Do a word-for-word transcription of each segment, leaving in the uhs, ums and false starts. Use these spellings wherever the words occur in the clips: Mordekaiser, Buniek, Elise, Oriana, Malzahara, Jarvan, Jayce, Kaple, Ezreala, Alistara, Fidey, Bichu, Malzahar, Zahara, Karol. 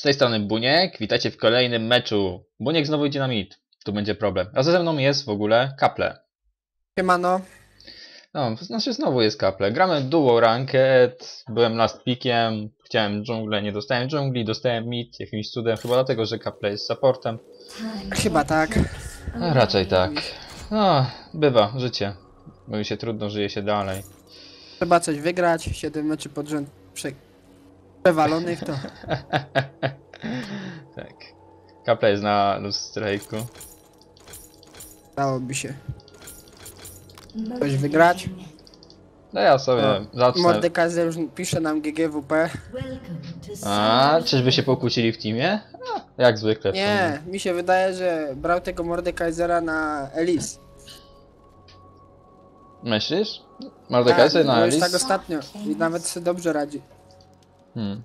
Z tej strony Buniek, witajcie w kolejnym meczu. Buniek znowu idzie na mid, tu będzie problem. A ze mną jest w ogóle Kaple. Siemano. No, znaczy znowu jest Kaple. Gramy duo ranked, byłem last pickiem, chciałem dżunglę, nie dostałem dżungli, dostałem mid jakimś cudem, chyba dlatego, że Kaple jest supportem. Chyba tak. A raczej tak. No, bywa, życie. Mówi się trudno, żyje się dalej. Trzeba coś wygrać, siedem meczy pod rząd przy... przewalonych to... Tak. Kaple jest na lustrejku. Dałoby się coś wygrać. No ja sobie no. zacznę. Mordekaiser już pisze nam G G W P. A, czyżby się pokłócili w teamie? A, jak zwykle. Nie, mi się wydaje, że brał tego Mordekaisera na Elise. Myślisz? Mordekaiser tak, na Elise? Tak, ostatnio i nawet sobie dobrze radzi. Hmm.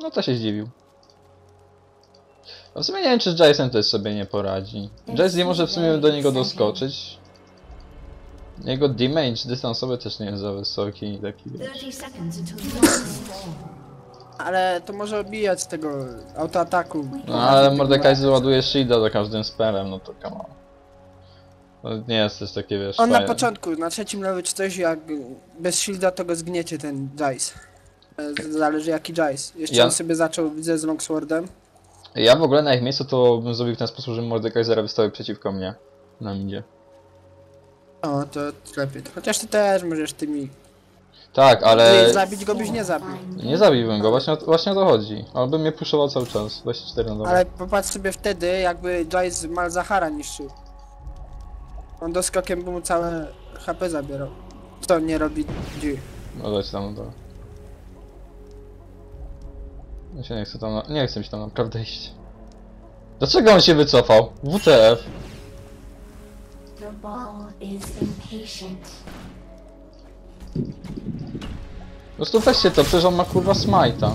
No to się zdziwił. No w sumie nie wiem, czy z Jayce'em też sobie nie poradzi. Jayce nie może w sumie do niego doskoczyć. Jego damage dystansowy też nie jest za wysoki i taki. Ale to może obijać z tego autoataku. No ale Mordekaiser ładuje shielda za każdym spelem, no to come on. No, nie jest też takie, wiesz... On fajne. Na początku, na trzecim level czy coś, jak bez shielda to go zgniecie ten Jayce. Zależy jaki Jayce. Jeszcze ja... on sobie zaczął, widzę, z Longswordem. Ja w ogóle na ich miejscu to bym zrobił w ten sposób, że Mordekaisera wystawił przeciwko mnie. Na midzie. O, to lepiej. Chociaż ty też możesz tymi... Tak, ale... Nie, zabić go byś nie zabił. Nie zabiłbym go, właśnie o, właśnie o to chodzi. On by mnie puszował cały czas, dwadzieścia cztery na dobę. Ale popatrz sobie wtedy, jakby Jayce Malzahara niszczył. On doskokiem by mu całe H P zabierał. To nie robi G. No dać tam, to. Ja się nie chcę tam, na... nie chcę mi się tam naprawdę iść. Dlaczego on się wycofał? W T F. The ball is impatient. Po prostu weźcie to, przecież on ma kurwa smite'a.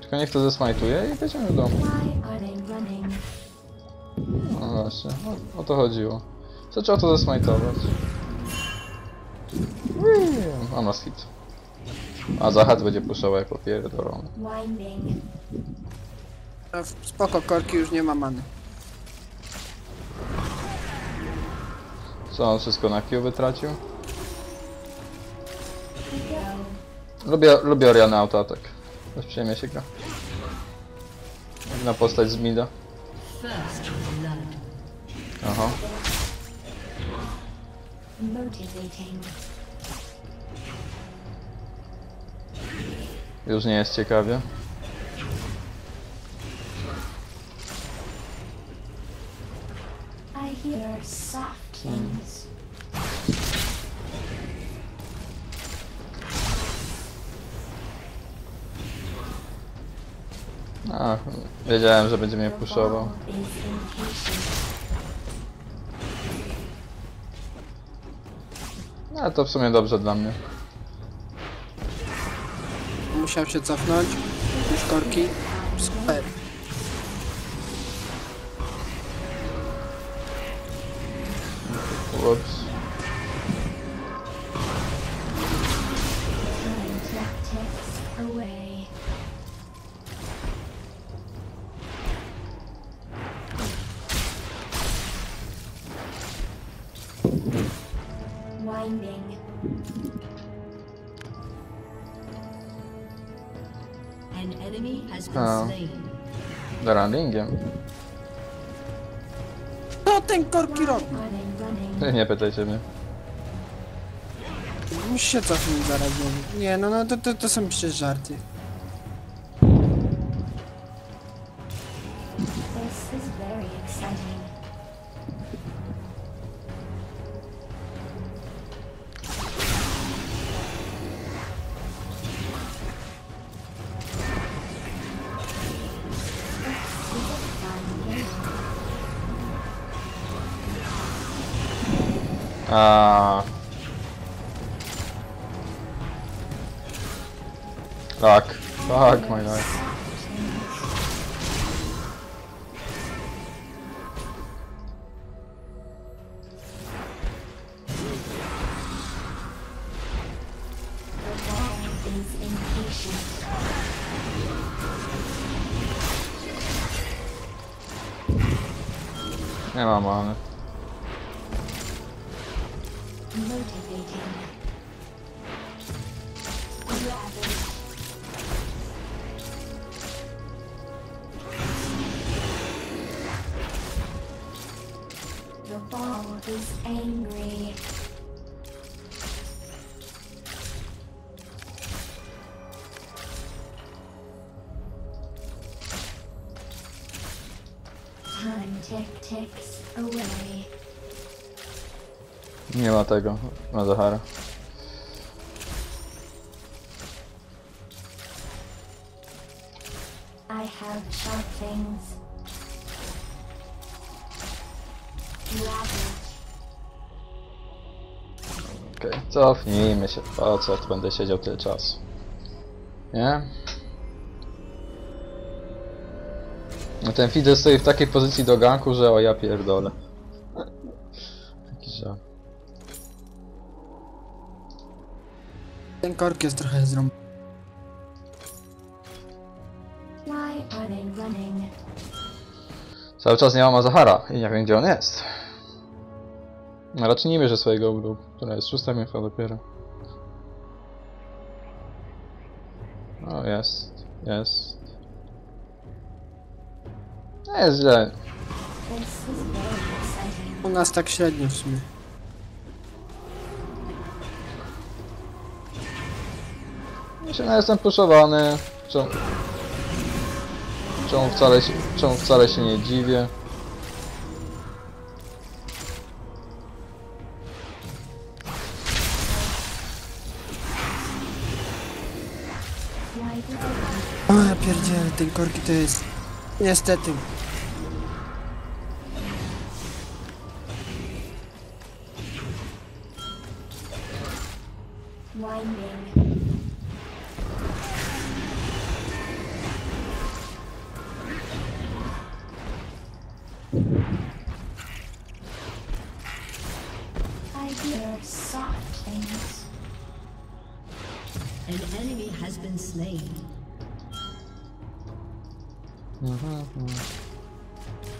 Tylko niech to zesmajtuje i wejdziemy do domu. No właśnie, o, o to chodziło. Zaczęło to zesmajtować. A nas hit. A Zahat będzie puszczała jak opierdolony. Spoko, korki już nie ma many. Co on wszystko na Q wytracił? Lubię, lubię Oriana autoatak. Też przyjemnie się gra. Na postać z mida. Aha. Już nie jest ciekawie. Hmm. Ach, wiedziałem, że będzie mnie puszował. A to w sumie dobrze dla mnie. Musiał się cofnąć. Już korki. Super. Ups. A, do runningiem. Co ten korki robi? Nie pytajcie mnie. Musi się cofnąć zaraz. Nie no, no to, to, to są przecież żarty. A, tak, tak, my life. Nie ma many. Nie ma tego, ma Zahara. I have sharp things. Okej, okay, cofnijmy się. Po co tu będę siedział tyle czasu? Nie? No ten Fidey stoi w takiej pozycji do ganku, że o ja pierdolę. Taki żart. Ten kork jest trochę zrąb... Cały czas nie ma Malzahara i nie wiem gdzie on jest. No raczej nie bierze swojego grup, która jest szósta miecha dopiero. No jest, jest. No jest źle. U nas tak średnio w sumie. Ja jestem puszowany, czemu, czemu, wcale się, czemu wcale się nie dziwię. O ja pierdzielę, ten korki to jest... Niestety.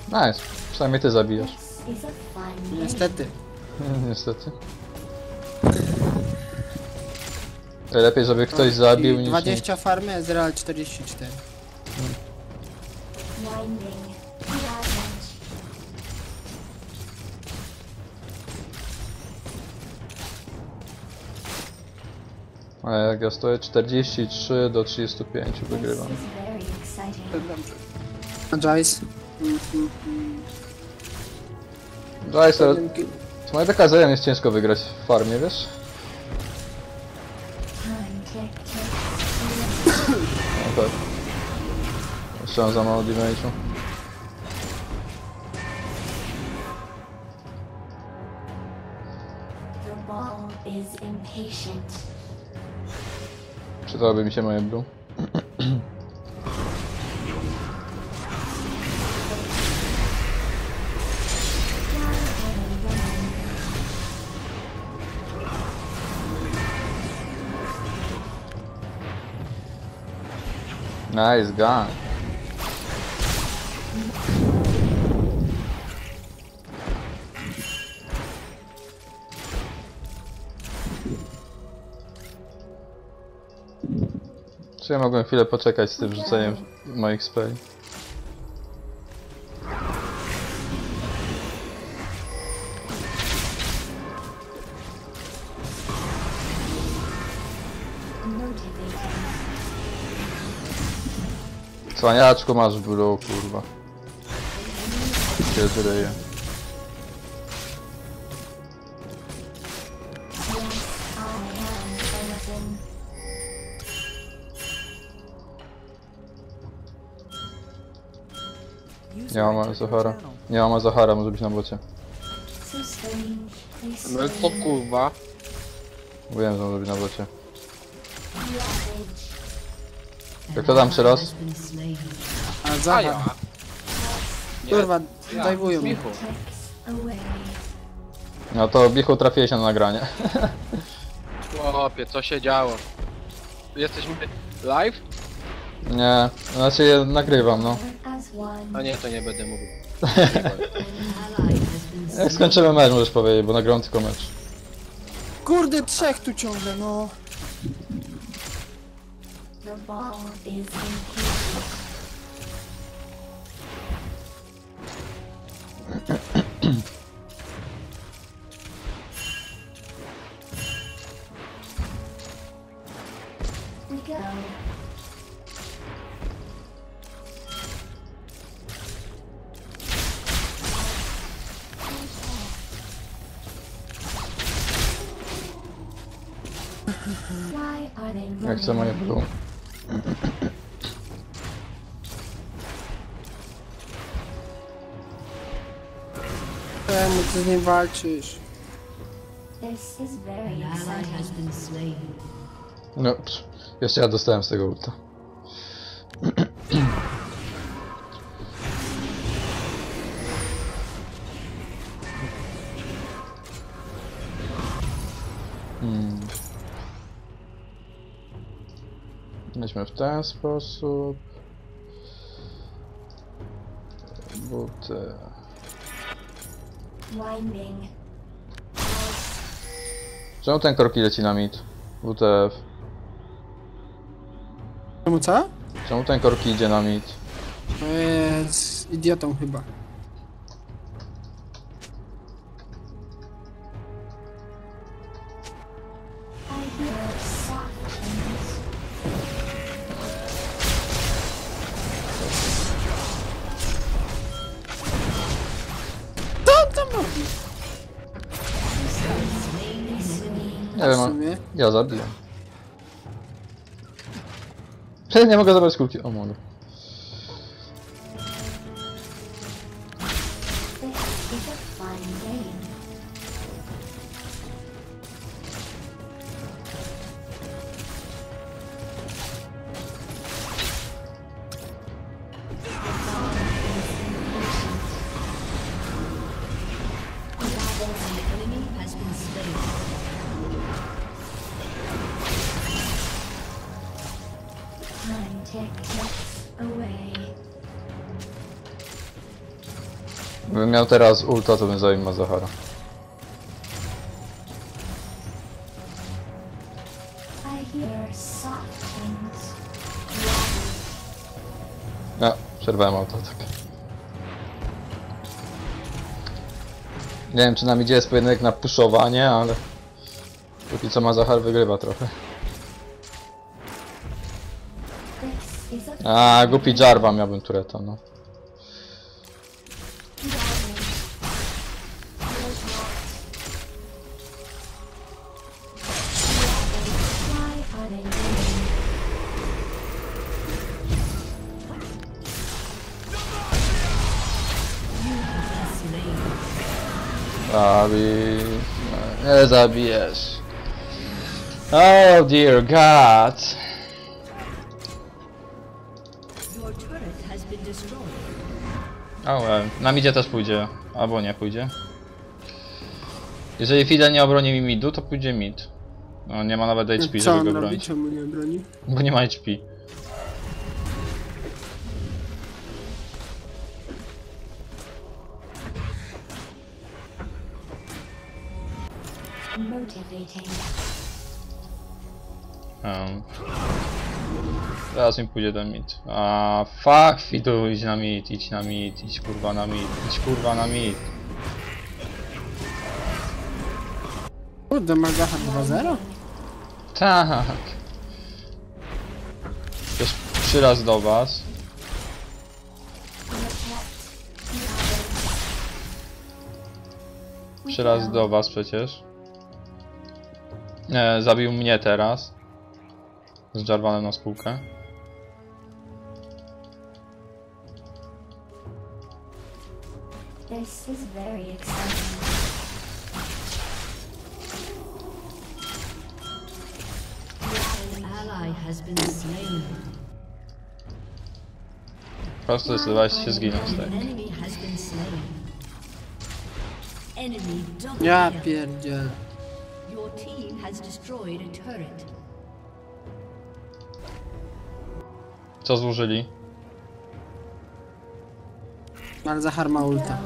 Nice, przynajmniej ty zabijasz. Niestety. Niestety. To lepiej, żeby ktoś zabił dwadzieścia niż... dwadzieścia farmy, Ezreala czterdzieści cztery. Hmm. A jak ja stoję czterdzieści trzy do trzydziestu pięciu, wygrywam. Jayce. Jayce, z Mordekaiserem jest ciężko wygrać w farmie, wiesz? No tak. Jeszcze mam za mało damage'u. Przydałoby mi się moje blue. Nice gun. Czy ja mogłem chwilę poczekać z tym rzuceniem moich spell? Cwaniaczku masz w blue, kurwa. Cię zryje. Nie ma Malzahara. Nie ma Malzahara, może być na bocie. No to kurwa. Wiem, że może być na bocie. Jak to dam przerost? A za ja. Kurwa, ja. Dajwują mi. No to Bichu trafiłeś na nagranie. Chłopie, co się działo? Jesteśmy live? Nie, znaczy nagrywam no. A nie, to nie będę mówił. Jak skończymy mecz, możesz powiedzieć, bo nagrałem tylko mecz. Kurde, trzech tu ciągle, no. Jak chcę moje blue. Czemu ty z nim walczysz? No, jeszcze ja dostałem z tego ulta. Hmm. Weźmy w ten sposób. Buty. Czemu ten kroki leci na mid? W T F. Czemu co? Czemu ten korki idzie na mid? Eee, z idiotą chyba. Ja zabiję. Nie mogę zabrać kulki. O, mogę. Gdybym miał teraz ulta, to bym zajmę Zahara. No, przerwałem autoatak. Nie wiem, czy nam idzie pojedynek na puszowanie, ale... Póki co Malzahara wygrywa trochę. A, głupi Jarva miałbym tureta, no. Zabij... Nie zabijesz. Oh dear god. O, na midzie też pójdzie, albo nie pójdzie. Jeżeli Fidey nie obroni mi midu, to pójdzie mid. No, nie ma nawet H P, co żeby go bronić. Czemu nie obroni? Bo nie ma H P. Um. Teraz mi pójdzie do mid. A fuck, Fidu, idź na mid, idź na mid, idź kurwa na mid, idź kurwa na mid. Kurde, Malzahara dwa zero? Tak. Też trzy razy do was. Trzy razy do was przecież. E, zabił mnie teraz. Z Jarvanem na spółkę. This is very exciting. Po prostu zdecydowałeś się zginąć, tak? Ja pierdzielę. Your team has destroyed a turret. Co złożyli? Malzahara ma ulta.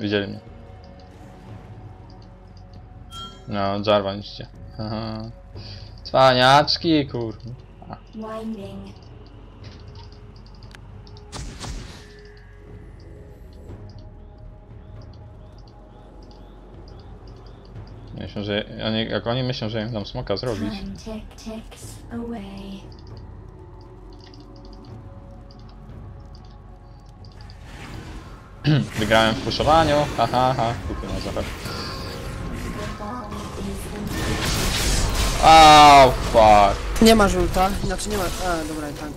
Widzieli mnie. No, żarwaliście. Aha. Cwaniaczki, kurwa. Myślę, że oni, jak oni myślą, że im tam smoka zrobić. Wygrałem w puszowaniu. Haha, ha, kupię na zachęt. Au, fuck. Nie ma żółta, znaczy nie ma. A, dobra, tak.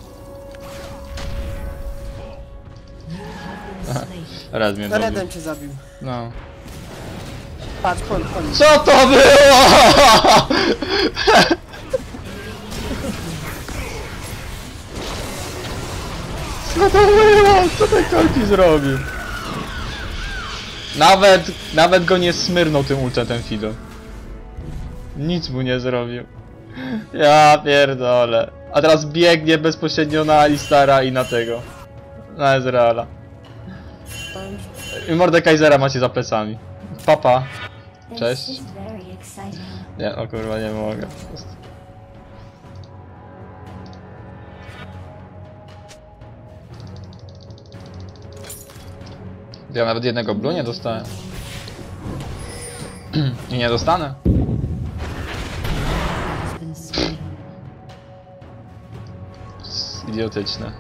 Raz mnie zabił. Redem cię zabił. No. Patrz, koń, koń. Co to było? Co to było? Co ten koń zrobił? Nawet, nawet go nie smyrnął tym ultetem Fido. Nic mu nie zrobił. Ja pierdolę. A teraz biegnie bezpośrednio na Alistara i na tego. Na Ezreala. I Mordekaisera macie za plecami. Papa. Cześć. Nie, o kurwa, nie mogę. Ja nawet jednego blu nie dostałem. I nie dostanę. Idiotyczne.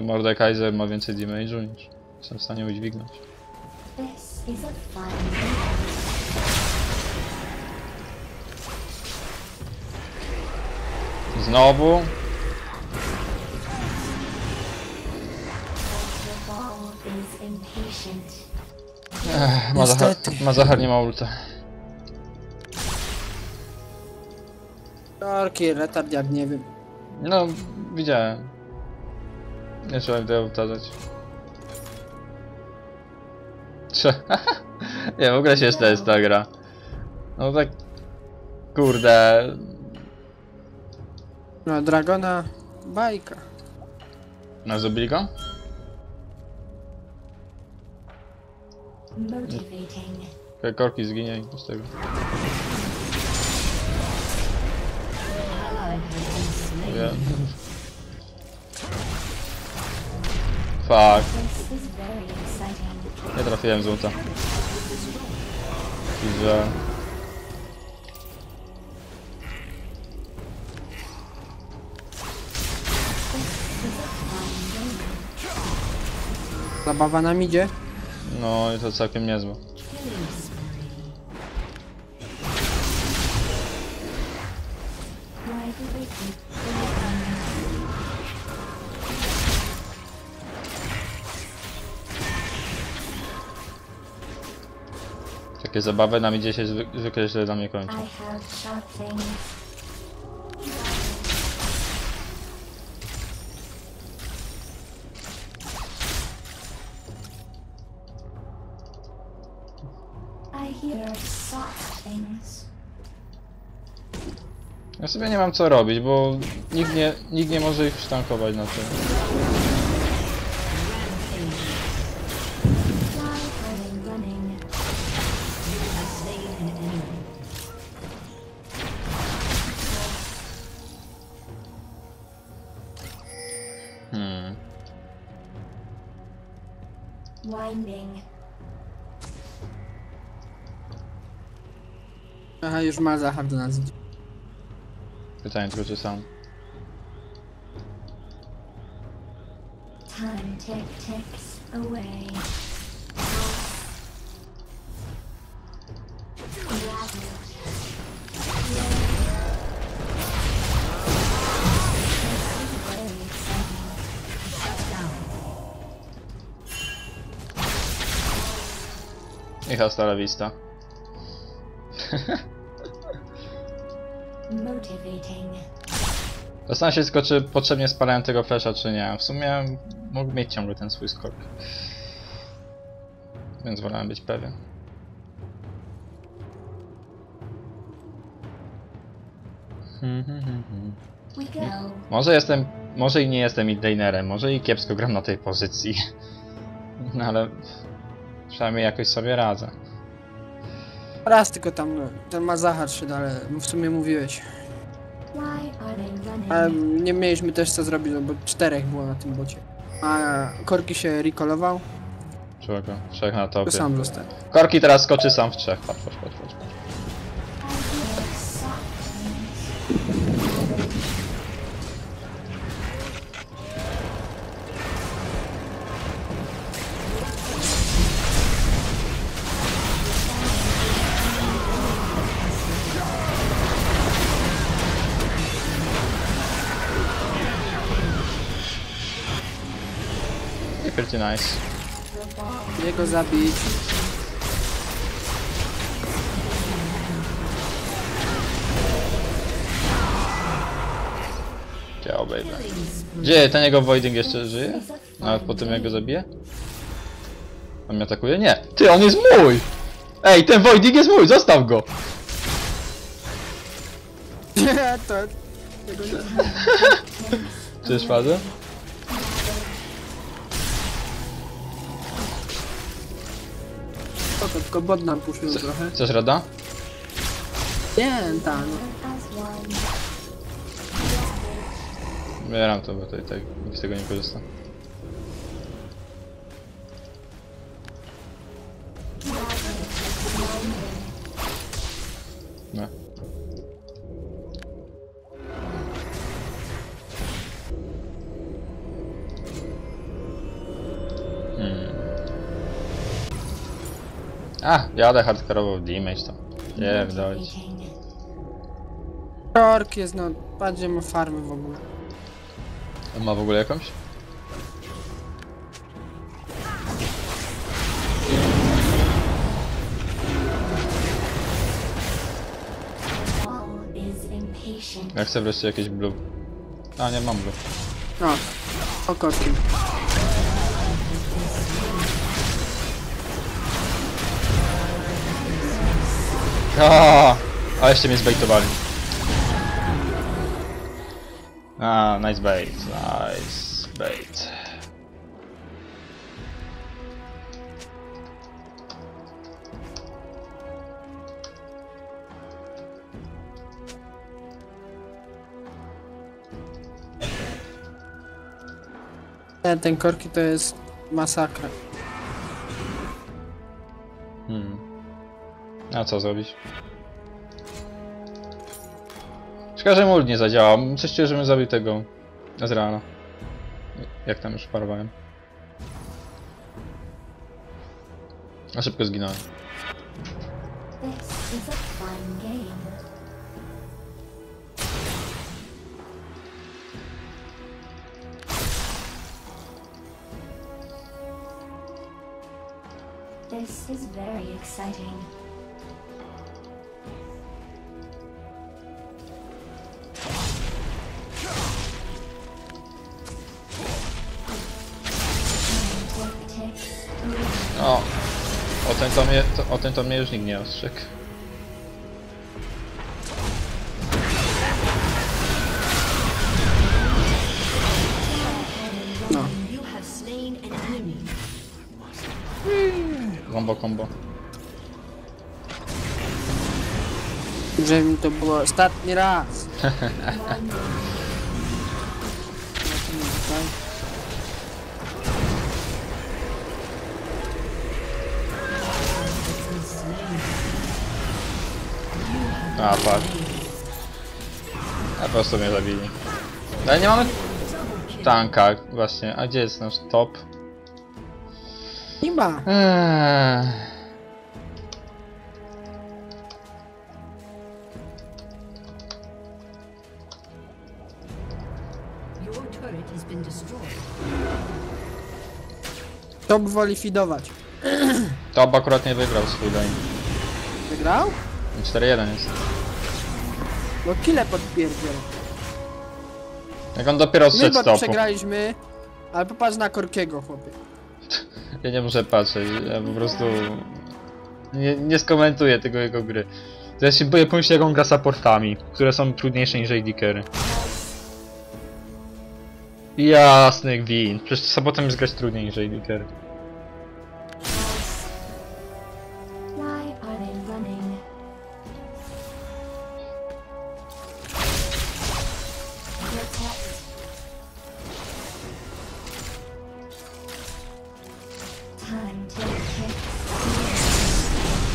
Mordekaiser ma więcej damage'u niż jestem w stanie udźwignąć. Znowu. Ech, Malzahara, Malzahara nie ma ulta. Torki, retard, jak nie wiem. No, widziałem. Nie trzeba tego obtarzać. Nie, w ogóle się jeszcze jest ta gra. No tak... Kurde... No, Dragona... Bajka. No, zabili go? Te korki zginie z tego. Yeah. Fuck. Nie trafiłem złota. I że... Zabawa nam idzie? No i to całkiem niezłe. Takie zabawy nam idzie się zwykle źle dla mnie kończy. Ja sobie nie mam co robić, bo nikt nie, nikt nie może ich przytankować na tym. Hmm. Aha, już ma zachar do nas. Pytanie tylko czy sam. I hasta la vista. Zastanawiam się tylko, czy potrzebnie spalałem tego flesza, czy nie. W sumie mógł mieć ciągle ten swój skok. Więc wolałem być pewien. Hmm, hmm, hmm, hmm. Może jestem, może i nie jestem midlanerem, może i kiepsko gram na tej pozycji. No ale przynajmniej jakoś sobie radzę. Raz tylko tam, no, ten Malzahara się dalej, w sumie mówiłeś. Ale nie mieliśmy też co zrobić, no bo czterech było na tym bocie. A Korki się recallował. Czego? Trzech na topie. To sam został. Korki teraz skoczy sam w trzech, patrz, patrz, patrz, patrz. Pretty nice. Jego zabić. Ciao, baby. Gdzie ten jego voiding jeszcze żyje? Nawet po tym jak go zabiję? On mnie atakuje? Nie! Ty, on jest mój! Ej, ten voiding jest mój! Zostaw go! Nie, to... Tego nie... Czyż fazę? To tylko bot nam puszył trochę. Chcesz rada? Nie, tak. Wybieram to, bo to i tak nikt z tego nie korzysta. No. A, jadę hardkorowo w damage tam. Nie wdolić. Kork jest no, bardziej ma farmy w ogóle. On ma w ogóle jakąś? Ja chcę wreszcie jakieś blue. A, nie mam blue. No, o korki. Aaaa! A jeszcze mnie zbaitowali. A, nice bait, nice bait. Ten, ten korki to jest masakra. Hmm. A co zrobić? Szkoda, że mu nie zadziałał. Coś czuję, żebym zabił tego Ezreala. Jak tam już parowałem. A szybko zginąłem. This is very exciting. O, o tym to mnie, to, o tym to mnie już nikt nie ostrzegł. No. Combo, combo. Że mi to było ostatni raz. A, patrz. A, po prostu mnie zabili. Ale nie mamy tanka, właśnie. A gdzie jest nasz top? Nie ma. Eee. Top woli fidować. Top akurat nie wygrał swój lane. Wygrał? cztery jeden jest. Bo kile podpierdziel. Jak on dopiero odszedł stopu. My przegraliśmy, ale popatrz na Korkiego, chłopie. Ja nie muszę patrzeć, ja po prostu... Nie, nie skomentuję tego jego gry. Ja się boję pomyśleć, jak on gra supportami, które są trudniejsze niż A D carry. Jasny gwin. Przecież supportem jest grać trudniej niż A D carry.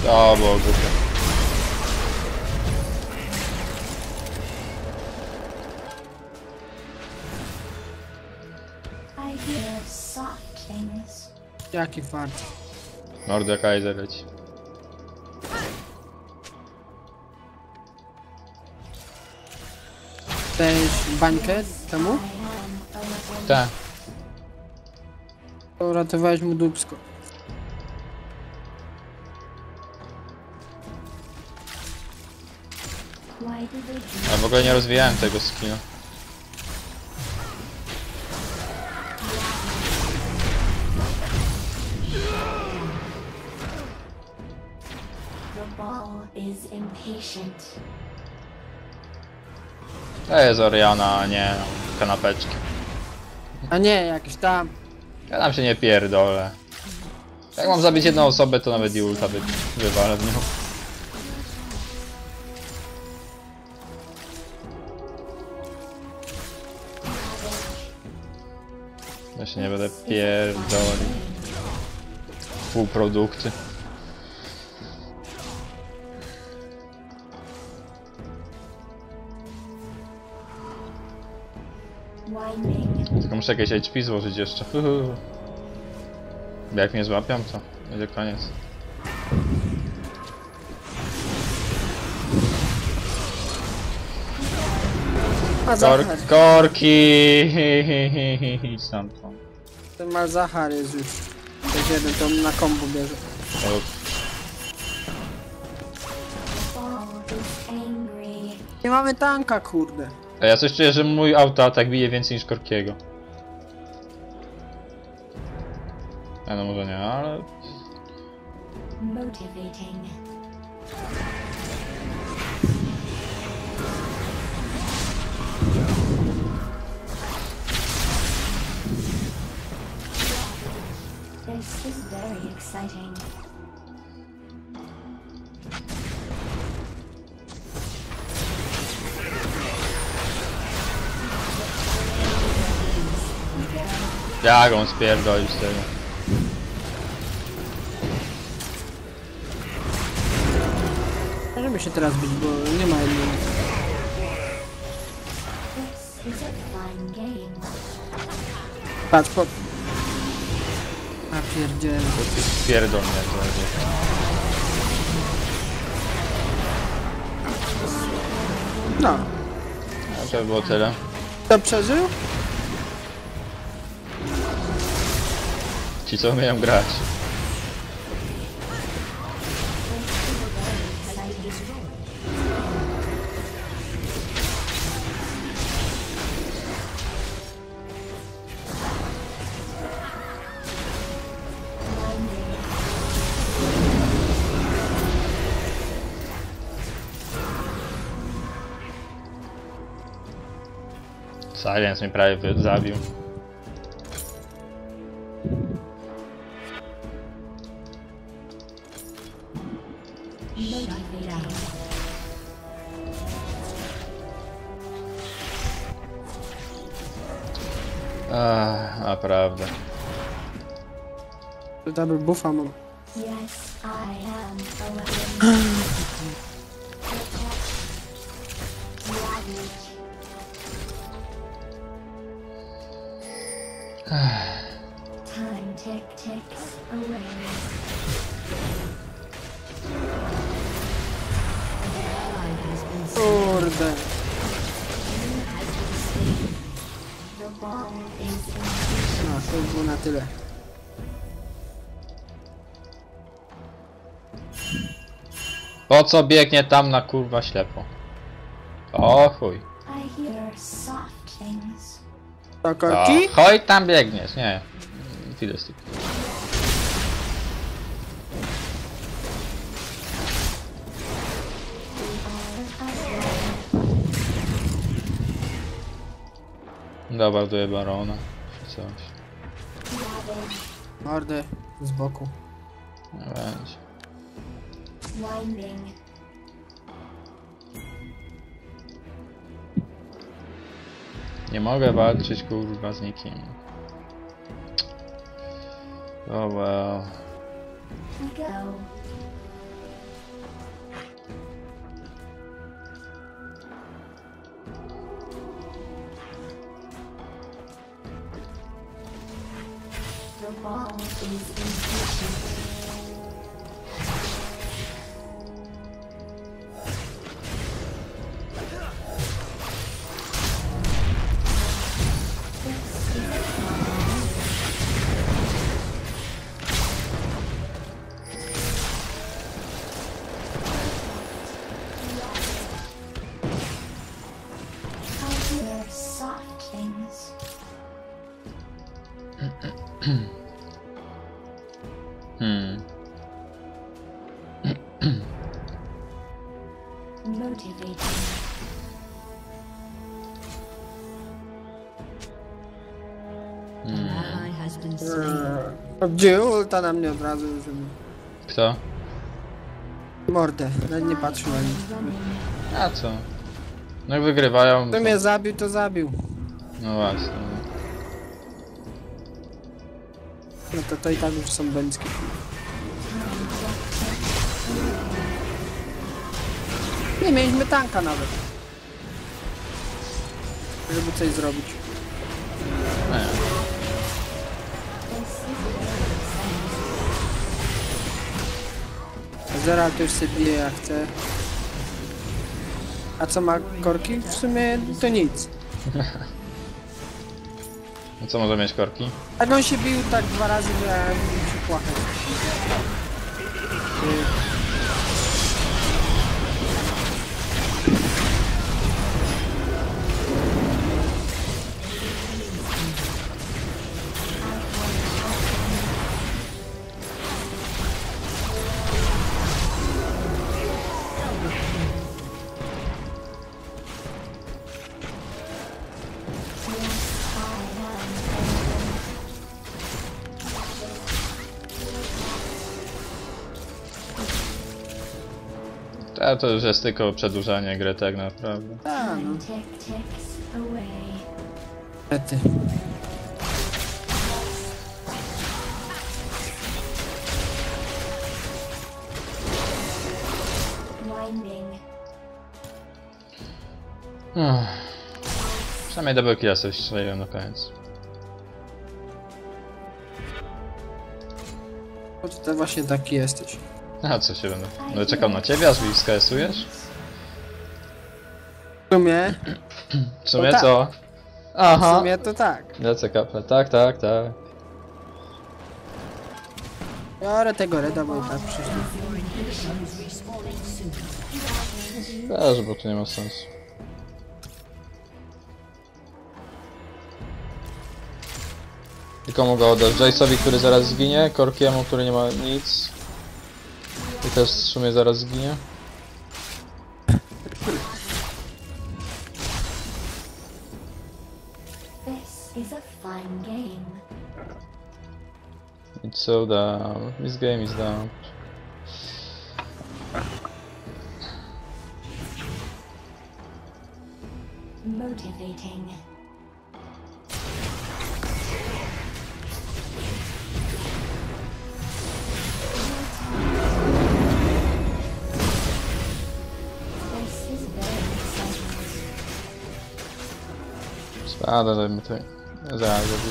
O Boże. Jaki fart. Mordekaiser leci. Dajesz bańkę temu? Tak. Uratowałeś mu dupsko. A w ogóle nie rozwijałem tego skilla. To jest Oriana, a nie kanapeczki. A nie, jakieś tam. Ja tam się nie pierdolę. Jak mam zabić jedną osobę, to nawet i ulta by wywalę w nią. Ja się nie będę pierdolił. Półprodukty. Tylko muszę jakieś H P złożyć jeszcze. Uhuhu. Jak mnie złapiam, to będzie koniec. Kor korki! Hihihihi, sam to. Ten Malzahar jest już. To jest jeden, to on na kombo bierze. O. Nie mamy tanka, kurde. A ja coś czuję, że mój autoatak bije więcej niż Korkiego. A no może nie, ale... This is very exciting. Jak on spierdolił z tego. Możemy się teraz bić, bo nie ma jednego. Patrz, po... A pierdzielę. Pierdol mnie to. No. A to było tyle. To przeżył? Ci co umieją grać. Silence mi prawie zabił. Ach, naprawdę. Double buffa mam. Yes, I am. Time tick ticks away. Kurde. No, to było na tyle. Po co biegnie tam na kurwa ślepo? O chuj. To korki? Chodź tam biegniesz, nie. Fidestik. Dobra, daję barona. Coś. Mordy, z boku. Nie będzie. Nie mogę walczyć kurwa z nikim. Oh well. Hmm. Motivating. Gdzie ulta na mnie od razu już. Kto? Mordę, nawet nie patrzył na nic. A co? No jak wygrywają... Kto mnie zabił, to zabił. No właśnie. No to, to i tak już są bęcki. Nie mieliśmy tanka nawet. Żeby coś zrobić. No ja. Ezreala to już się bije jak chce. A co ma korki? W sumie to nic. No co może mieć korki? Tak on się bił tak dwa razy, że ja się płakał. A to już jest tylko przedłużanie gry tak naprawdę. Tak, no. Ety. Przynajmniej double killa sobie strzeliłem na koniec. No to właśnie taki jesteś. A co się będę... No czekam na ciebie, aż mi skasujesz? W sumie... W sumie no co? Tak. Aha! W sumie to tak. Lecę Kaple, tak, tak, tak. Biorę tego reda, bo tak przyszli. Też, bo to nie ma sensu. Tylko mogę oddać Jayce'owi, który zaraz zginie, Korkiemu, który nie ma nic. I też w sumie zaraz zginie. It's so down. This game is down. Motivating. A, dodaj mi to. Zaraz zrobię.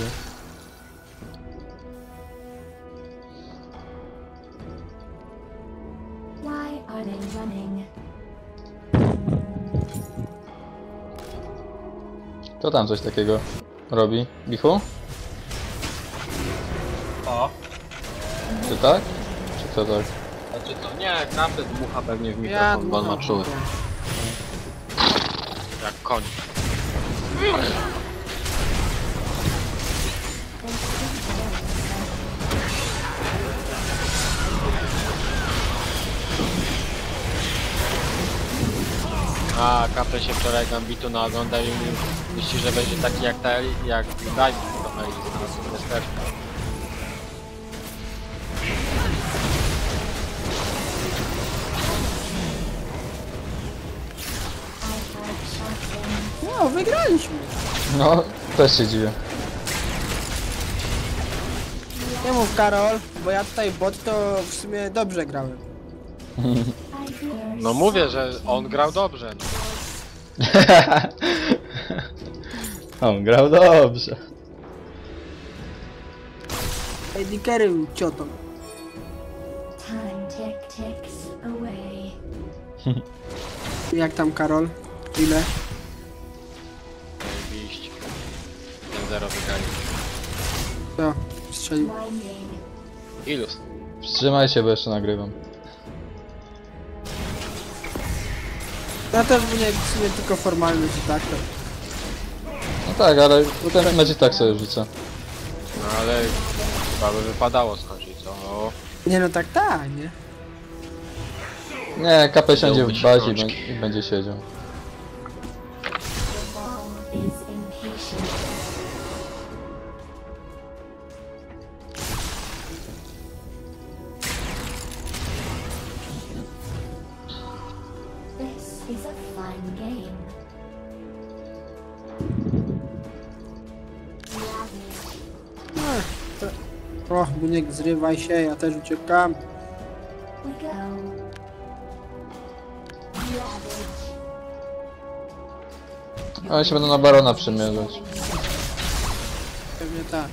Kto tam coś takiego robi? Bichu? O. Czy tak? Czy to tak? Znaczy to nie, Kaple dmucha pewnie w mikrofon, bo on ma czuły. Jak koń. a Kaple się wczoraj gambitu na oglądał i mówił, myśli, że będzie taki jak ta jak Dajmy, to Elise na miasteczka. No, wygraliśmy. No, też się dziwię. Nie mów, Karol, bo ja tutaj bot to w sumie dobrze grałem. No mówię, że on grał dobrze. On grał dobrze. Edikery ciotą. Jak tam, Karol? Ile? Oczywiście. zero wygrali. Strzelił. Ilus. Wstrzymaj się, bo jeszcze nagrywam. Ja też bym nie sumie tylko formalność i tak to. No tak, ale potem będzie tak sobie rzucę. No ale chyba by wypadało skończyć, co? Nie no tak, tak, nie? Nie, Kaple siądzie w bazie i, i będzie siedział. O, Buniek, zrywaj się, ja też uciekam. Ale się będą na barona przymierzać. Pewnie tak.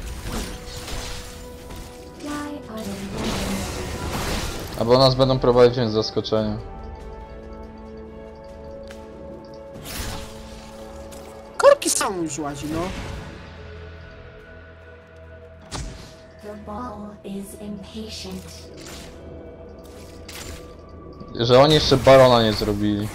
Albo nas będą prowadzić z zaskoczenia. Korki sam już łazi, no. Że oni jeszcze barona nie zrobili.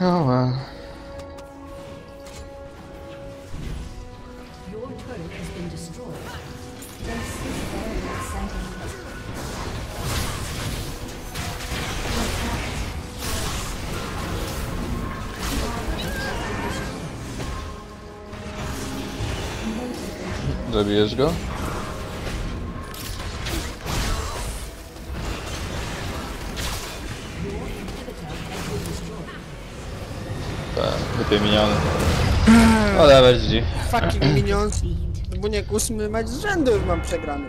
Oh well. Your turret has been destroyed. This is very exciting. Zabijesz go? Miniony. Ale będzie. Fucking minion. Buniek, ósmy mecz z rzędu mam przegrany.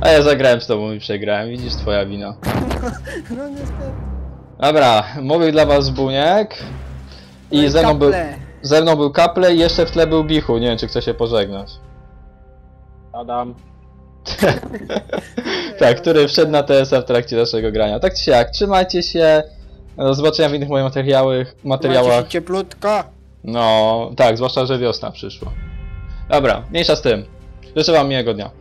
A ja zagrałem z tobą i przegrałem, widzisz, twoja wina. No niestety. Dobra, mówił dla was Buniek. I no ze, mną był, ze mną był Kaple i jeszcze w tle był Bichu. Nie wiem, czy chce się pożegnać. Adam. Tak, który wszedł na T S A w trakcie naszego grania. Tak czy jak, trzymajcie się. Do zobaczenia w innych moich materiałach. Macie cieplutka. No, tak, zwłaszcza, że wiosna przyszła. Dobra, mniejsza z tym. Życzę wam miłego dnia.